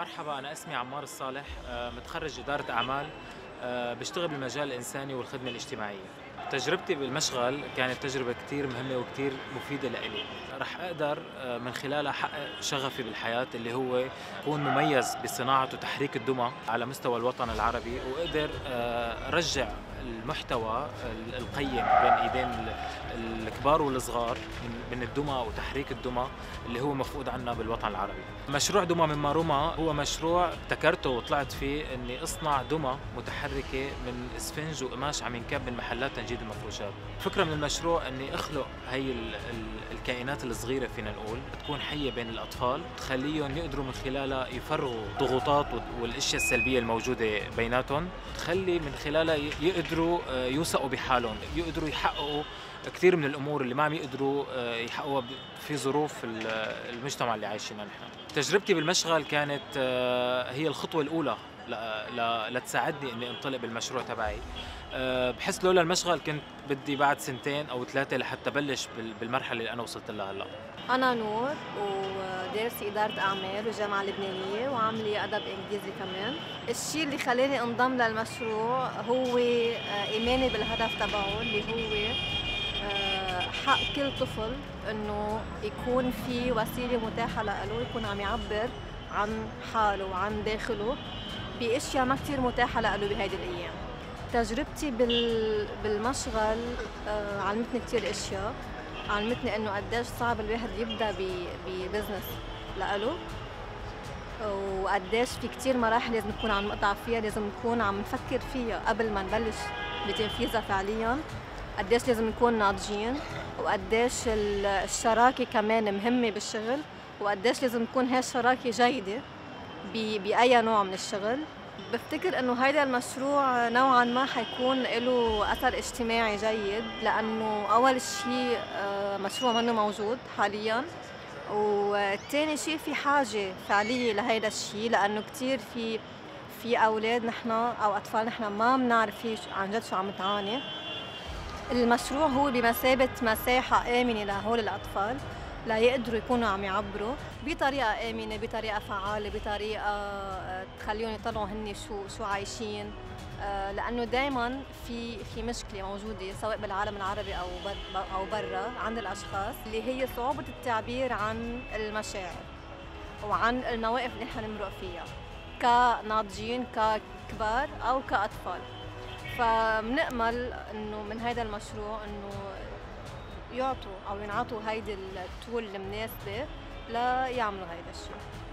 مرحبا، أنا اسمي عمار الصالح، متخرج إدارة أعمال، بشتغل بالمجال الإنساني والخدمة الاجتماعية. تجربتي بالمشغل كانت تجربة كتير مهمة وكتير مفيدة لإلي، رح أقدر من خلالها أحقق شغفي بالحياة اللي هو أكون مميز بصناعة وتحريك الدمى على مستوى الوطن العربي، وأقدر أرجع المحتوى القيم بين إيدين الكبار والصغار من الدمى وتحريك الدمى اللي هو مفقود عنا بالوطن العربي. مشروع دمى من ماروما هو مشروع ابتكرته وطلعت فيه إني أصنع دمى متحركة من إسفنج وقماش عم ينكب من محلات تنجيد المفروشات. فكرة من المشروع إني أخلق هي الكائنات الصغيرة، فينا نقول تكون حية بين الأطفال، تخليهم يقدروا من خلالها يفرغوا ضغوطات والأشياء السلبية الموجودة بيناتهم، تخلي من خلالها يقدروا يوثقوا بحالهم، يقدروا يحققوا كثير من الأمور اللي ما عم يقدروا يحققوها في ظروف المجتمع اللي عايشينه نحن. تجربتي بالمشغل كانت هي الخطوة الأولى لتساعدني اني انطلق بالمشروع تبعي. بحس لولا المشغل كنت بدي بعد سنتين او ثلاثه لحتى بلش بالمرحله اللي انا وصلت لها هلا. انا نور ودارسه اداره اعمال بالجامعه اللبنانيه وعامله ادب انجليزي كمان. الشيء اللي خلاني انضم للمشروع هو ايماني بالهدف تبعه اللي هو حق كل طفل انه يكون في وسيله متاحه له يكون عم يعبر عن حاله وعن داخله باشياء ما كثير متاحه له بهيدي الايام. تجربتي بالمشغل علمتني كثير اشياء، علمتني انه قديش صعب الواحد يبدا ببزنس له، وقديش في كثير مراحل لازم نكون عم نقطع فيها، لازم نكون عم نفكر فيها قبل ما نبلش بتنفيذها فعليا، قديش لازم نكون ناضجين، وقديش الشراكه كمان مهمه بالشغل، وقديش لازم تكون هاي الشراكه جيده بأي نوع من الشغل. بفتكر انه هيدا المشروع نوعا ما حيكون له اثر اجتماعي جيد، لانه اول شيء مشروع منه موجود حاليا، والثاني شيء في حاجه فعليه لهيدا الشيء، لانه كثير في اولاد نحن او اطفال نحن ما بنعرف عن جد شو عم تعاني. المشروع هو بمثابه مساحه امنه لهول الاطفال ليقدروا يكونوا عم يعبروا بطريقة آمنة، بطريقة فعالة، بطريقة تخليهم يطلعوا هن شو عايشين، لأنه دائما في مشكلة موجودة سواء بالعالم العربي أو برا عند الأشخاص، اللي هي صعوبة التعبير عن المشاعر وعن المواقف اللي نحن نمرق فيها كناضجين، ككبار أو كأطفال. فبنأمل إنه من هذا المشروع إنه يعطوا أو ينعطوا هيدي التول المناسبة ليعملوا هيدا الشيء.